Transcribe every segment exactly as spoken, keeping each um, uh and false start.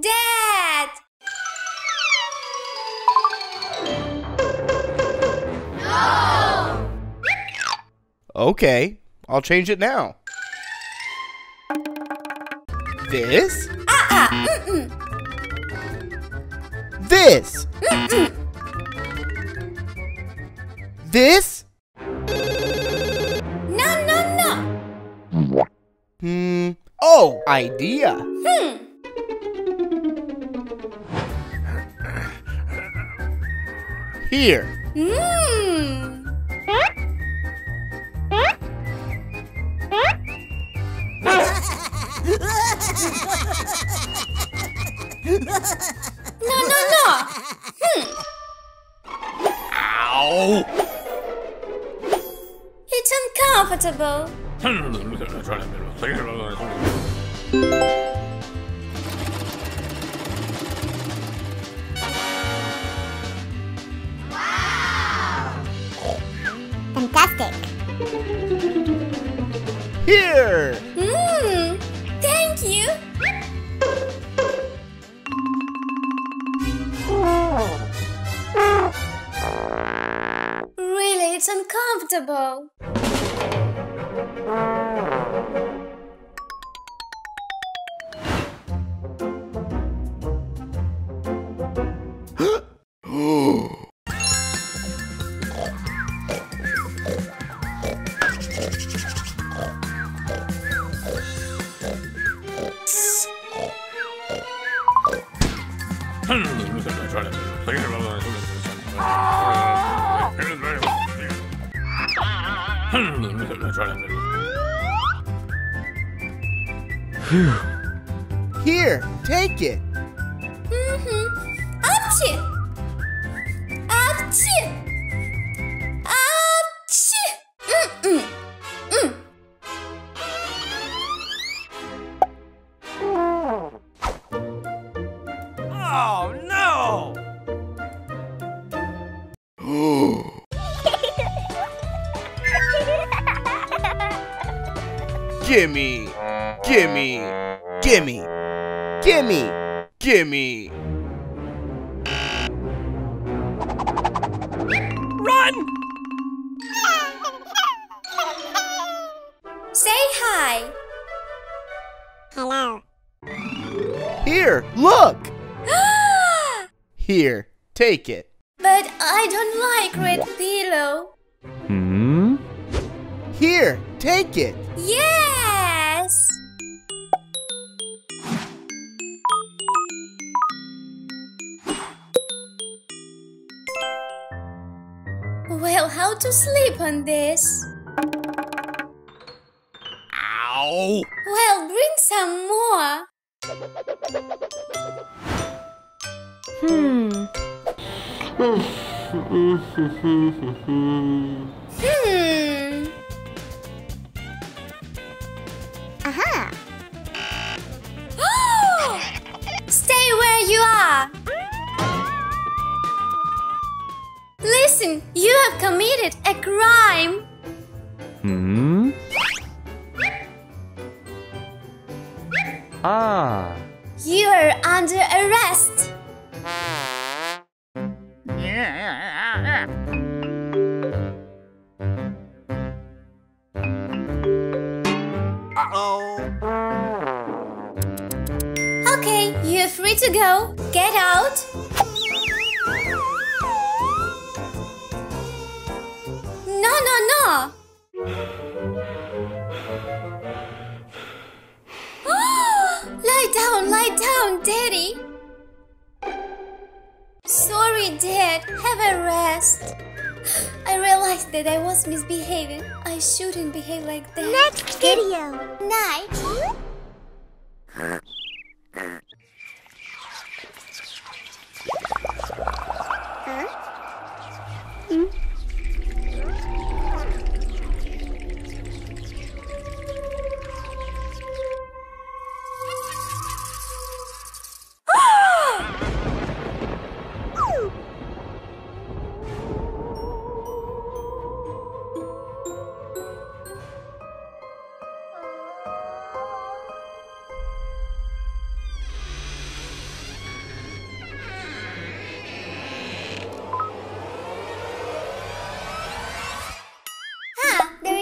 Dad! No! Okay, I'll change it now. This? Uh-uh, mm-mm. This? Mm-mm. This? No, no, no. Hmm. Oh, idea. Hmm. Here. Hmm. No, no, no. Hmm. Ow. It's uncomfortable. Fantastic. Here. Mm, thank you. Really, it's uncomfortable. Here, take it. Mm-hmm. Ouchie! Ouchie! Ouchie! Mm-mm. Mm. Oh no! Gimme! Gimme, gimme, gimme, gimme. Run! Say hi. Hello. Here, look. Here, take it. But I don't like red pillow. Hmm? Here, take it. Yes! Well, how to sleep on this? Ow! Well, bring some more. Hmm. Hmm. Aha! Stay where you are. Listen, you have committed a crime. Hmm? Ah. You are under arrest. Yeah. Uh-oh. Okay, you're free to go. Get out. No, no, no! Lie down, lie down, Daddy! Sorry, Dad. Have a rest. I realized that I was misbehaving. I shouldn't behave like that. Next video! Night! Huh? Hmm?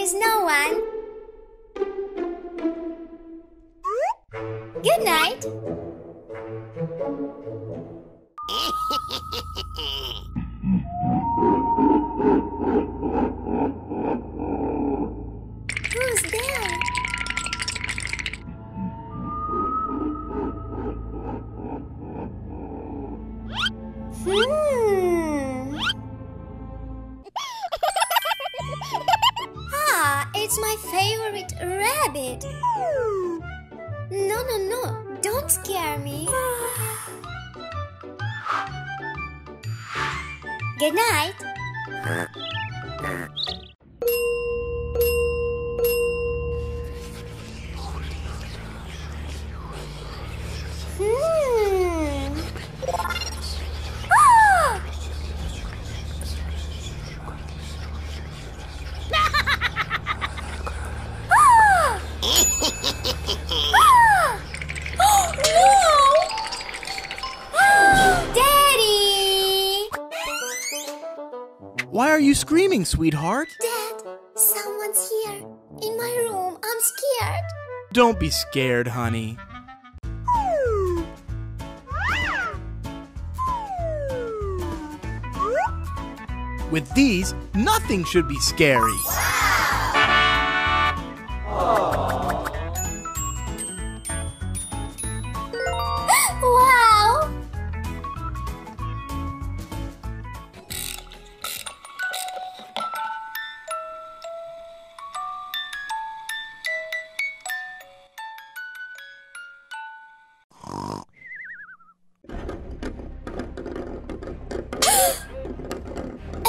is no one. Good night. Who's there? Hmm. Ah, it's my favorite rabbit. No, no, no, don't scare me. Good night. Hmm. Ah! Ah! Ah! Oh, no! Ah! Daddy! Why are you screaming, sweetheart? Dad, someone's here. In my room. I'm scared. Don't be scared, honey. With these, nothing should be scary. Wow! Wow!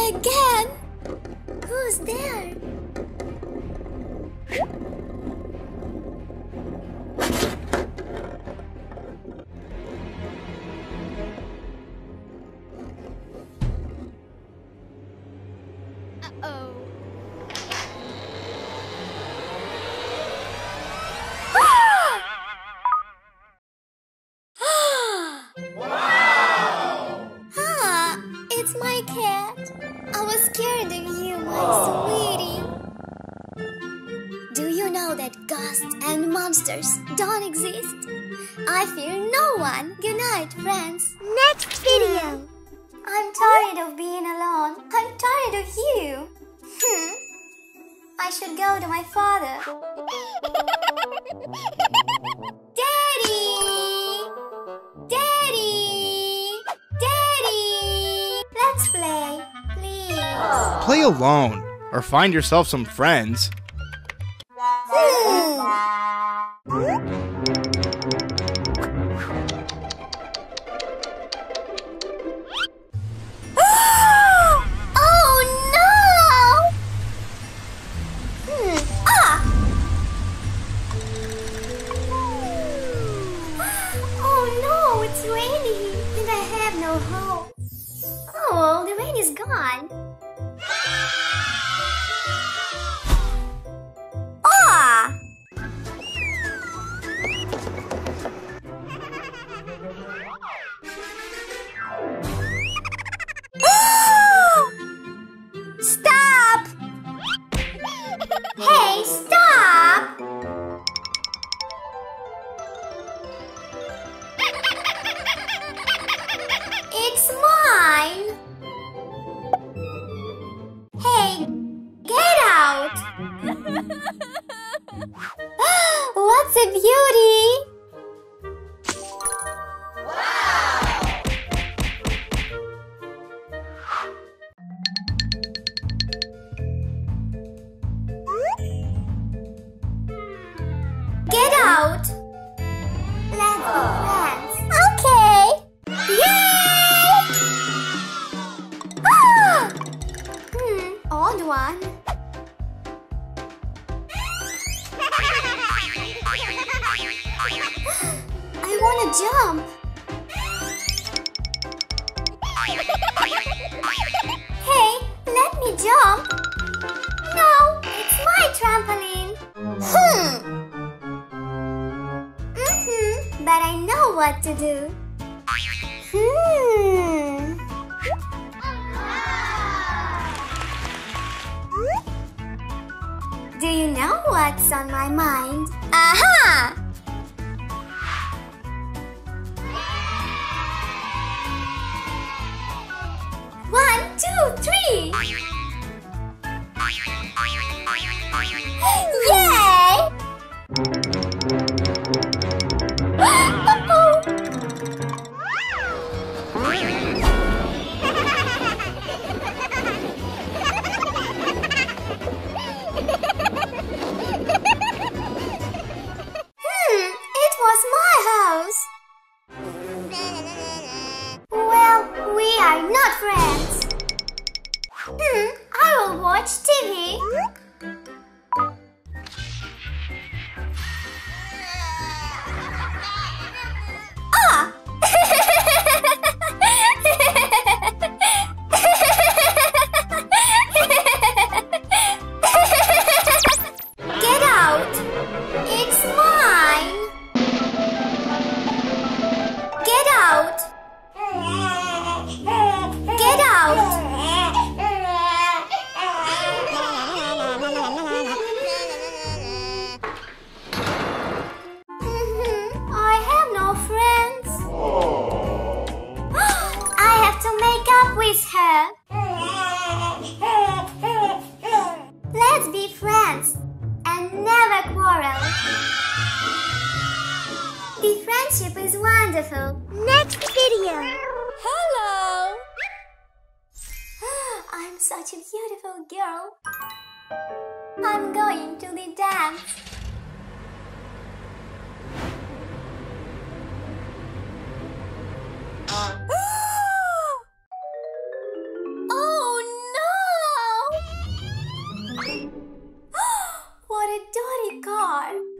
Again? Who's there? Uh-oh. Wow! Ah, it's my cat. I was scared of you, my sweetie. Do you know that ghosts and monsters don't exist? I fear no one. Good night, friends. Next video. I'm tired of being alone. I'm tired of you. Hmm. I should go to my father. Daddy! Daddy! Daddy! Let's play, please. Play alone, or find yourself some friends. Hmm. It's raining and I have no hope. Oh, the rain is gone. Ah! Stop! Hey, stop! What's a beauty? Wow! Get out! Let's be friends. Okay! Yay! Ah! Hmm, odd one. I wanna jump. Hey, let me jump. No, it's my trampoline. Hmm. Mm-hmm, but I know what to do. Hmm. Do you know what's on my mind? Aha! One, two, three! Yay! Uh-oh. Hmm, it was my house. Well, we are not friends. Hmm, I will watch T V. Ah! Get out! It's mine! Get out! Get out! With her. Let's be friends and never quarrel. The friendship is wonderful. Next video. Hello. I'm such a beautiful girl. I'm going to the dance.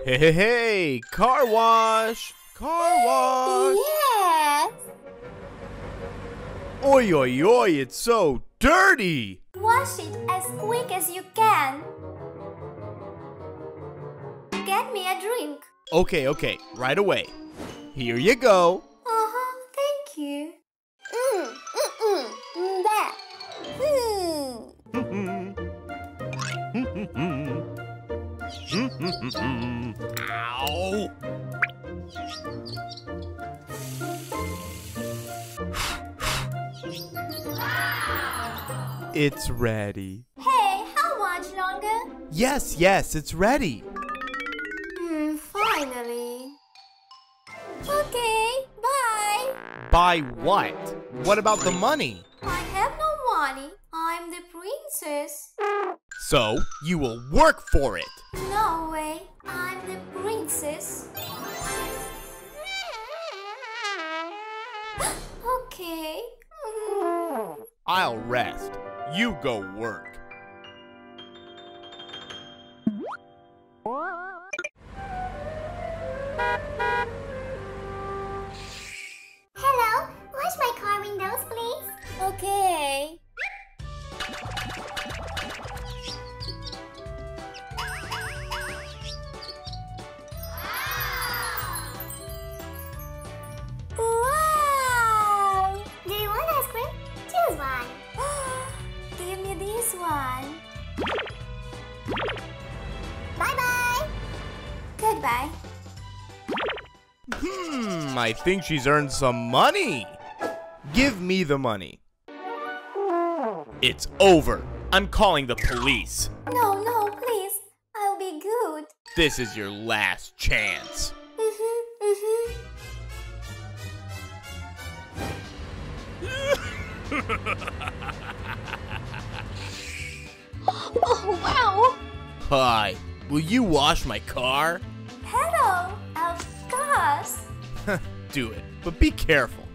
Hey, hey, hey! Car wash! Car wash! Yes! Oi, oi, oi! It's so dirty! Wash it as quick as you can. Get me a drink. Okay, okay. Right away. Here you go. Uh-huh. Thank you. Mm, mm-mm. That. Mm. Mm-mm. Mm-mm-mm. Mm-mm-mm. Ow. It's ready. Hey, how much longer? Yes, yes, it's ready. Mm, finally. Okay, bye. Bye what? What about the money? I have no money. I'm the princess. So, you will work for it. No way, I'm the princess. Okay. I'll rest. You go work. Hello, wash my car windows, please. Okay. Hmm, I think she's earned some money. Give me the money. It's over. I'm calling the police. No, no, please. I'll be good. This is your last chance. Mm-hmm, mm-hmm. Oh, wow. Hi, will you wash my car? Hello. Do it, but be careful.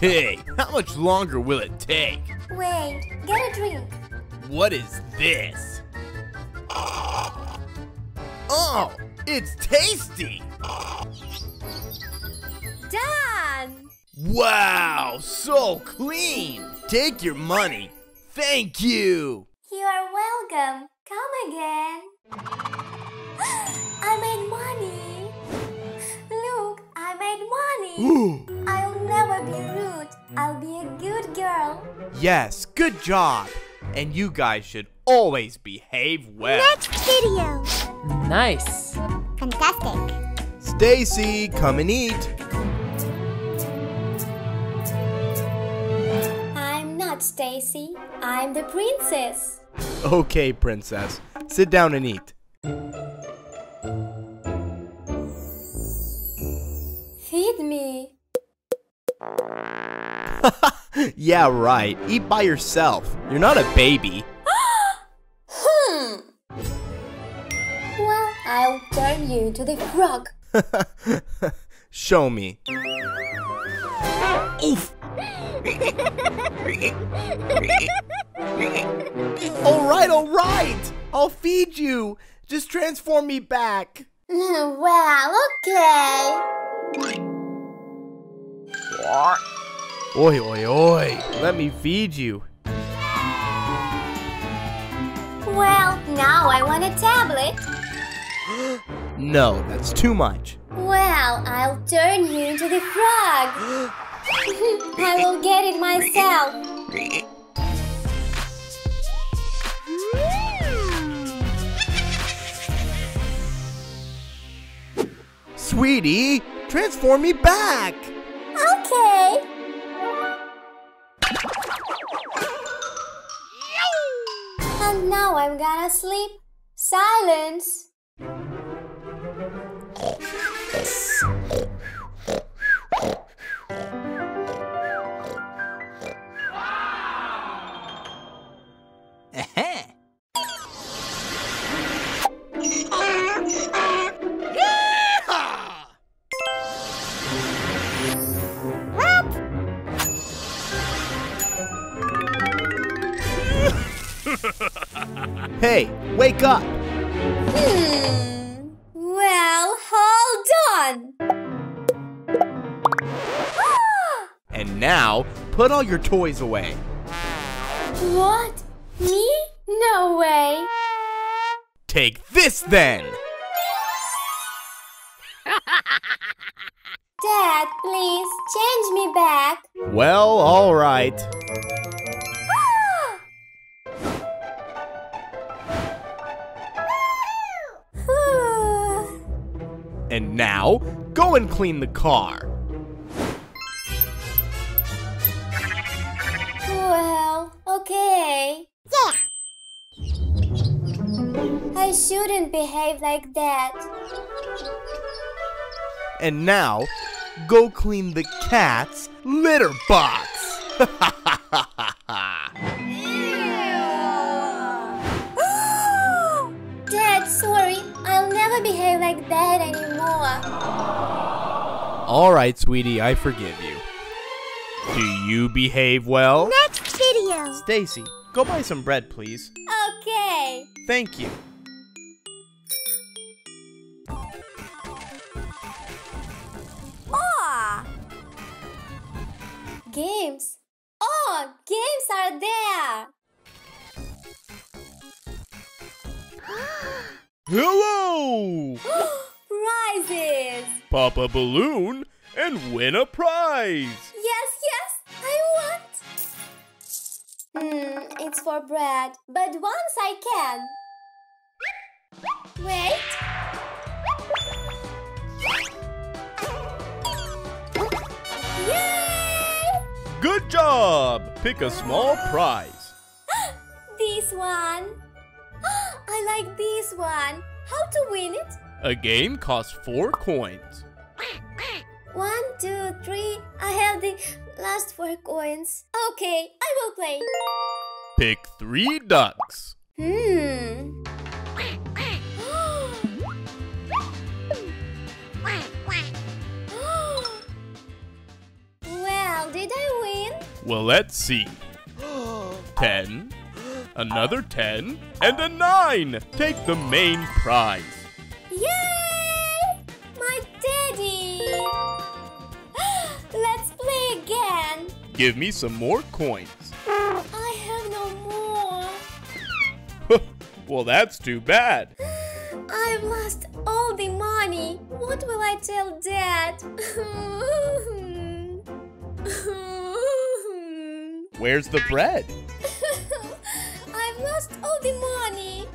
Hey, how much longer will it take? Wait, get a drink. What is this? Oh, it's tasty. Done. Wow, so clean. Take your money. Thank you. You are welcome. Come again. I made money. Look, I made money. Ooh. I'll never be rude. I'll be a good girl. Yes, good job. And you guys should always behave well. Next video. Nice. Fantastic. Stacy, come and eat. I'm not Stacy. I'm the princess. Okay, princess. Sit down and eat. Feed me. Yeah, right. Eat by yourself. You're not a baby. Hmm. Well, I'll turn you to the frog. Show me. Oof. All right, all right. I'll feed you. Just transform me back. Well, okay. Oi, oi, oi. Let me feed you. Well, now I want a tablet. No, that's too much. Well, I'll turn you into the frog. I will get it myself. Sweetie, transform me back. Okay. And now I'm gonna sleep. Silence. Hey, wake up! Hmm. Well, hold on! And now, put all your toys away. What? Me? No way! Take this then! Dad, please, change me back. Well, all right. And now, go and clean the car. Well, okay. Yeah. I shouldn't behave like that. And now, go clean the cat's litter box. Dad, sorry. I'll never behave like that anymore. All right, sweetie, I forgive you. Do you behave well? Next video. Stacy, go buy some bread, please. Okay. Thank you. Oh! Games. Oh, games are there. Hello! Prizes! Pop a balloon and win a prize! Yes, yes, I want! Hmm, it's for bread, but once I can. Wait! Yay! Good job! Pick a small prize. This one! I like this one. How to win it? A game costs four coins. One, two, three. I have the last four coins. Okay, I will play. Pick three ducks. Hmm. Well, did I win? Well, let's see. Ten. Another ten, and a nine! Take the main prize! Yay! My daddy! Let's play again! Give me some more coins. I have no more. Well, that's too bad. I've lost all the money. What will I tell Dad? Where's the bread? I've lost all the money.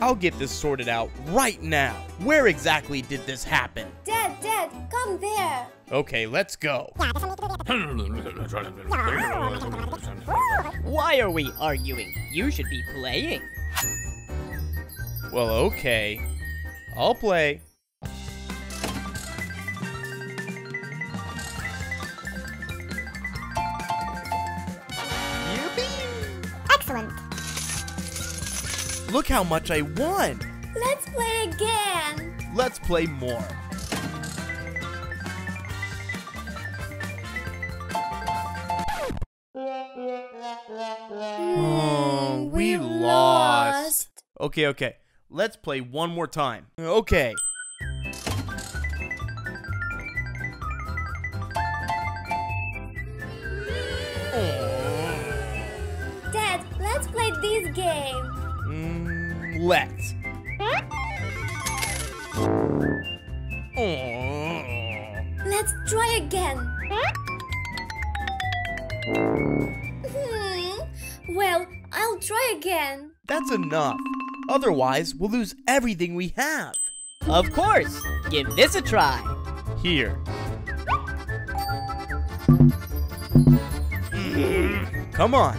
I'll get this sorted out right now. Where exactly did this happen? Dad, Dad, come there. Okay, let's go. Why are we arguing? You should be playing. Well, okay. I'll play. Excellent. Look how much I won. Let's play again. Let's play more. Oh, we, we lost. lost. Okay, okay. Let's play one more time. Okay. Dad, let's play this game. Mm, let's. Let's try again. Hmm. Well, I'll try again. That's enough. Otherwise, we'll lose everything we have. Of course. Give this a try. Here. Come on.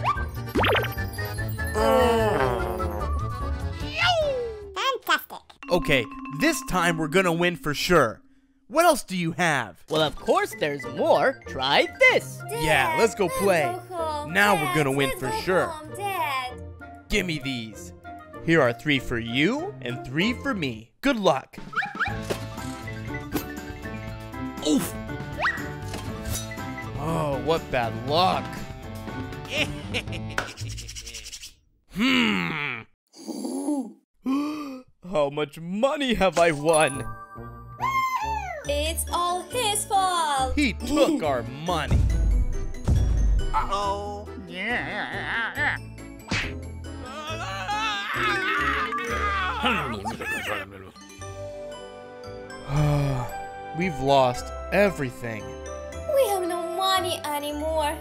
Fantastic. Okay, this time we're gonna win for sure. What else do you have? Well, of course there's more. Try this. Dad, yeah, let's go play. Let's go now Dad, we're gonna win for go sure. Home, Dad. Give me these. Here are three for you and three for me. Good luck. Oof. Oh, what bad luck. Hmm. How much money have I won? It's all his fault. He took our money. Uh-oh. Yeah. We've lost everything. We have no money anymore.